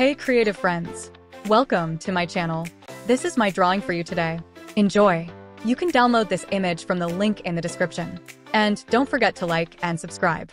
Hey creative friends, welcome to my channel. This is my drawing for you today. Enjoy. You can download this image from the link in the description. And don't forget to like and subscribe.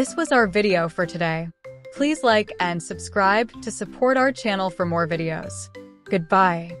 This was our video for today. Please like and subscribe to support our channel for more videos. Goodbye.